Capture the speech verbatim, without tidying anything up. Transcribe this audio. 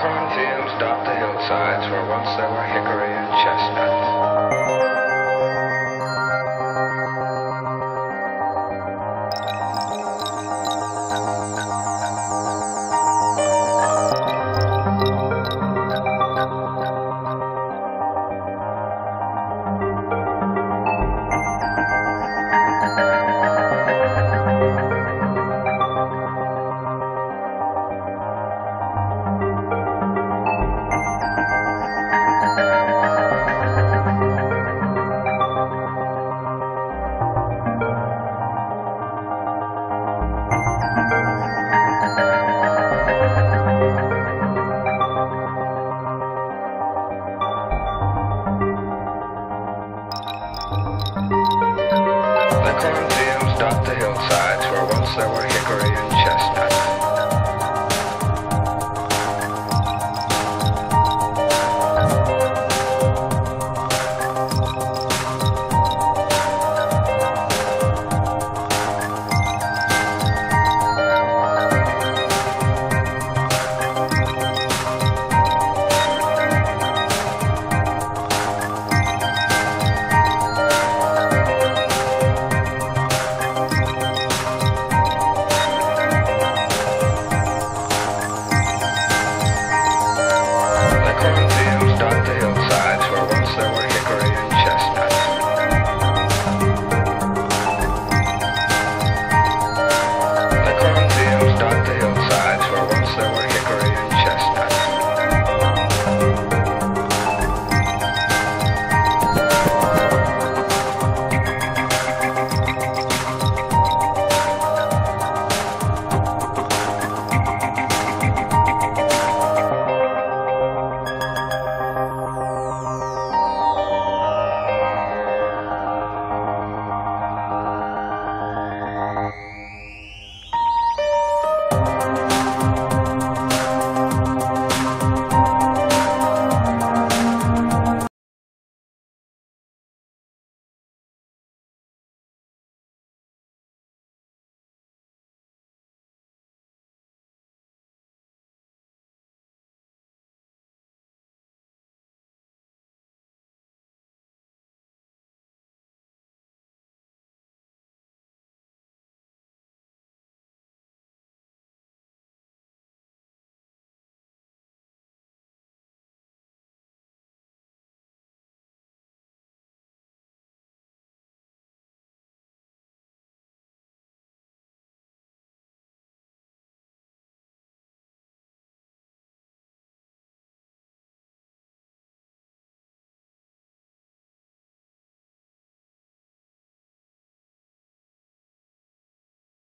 Dark cornfields dot the hillsides where once there were hickory and chestnuts.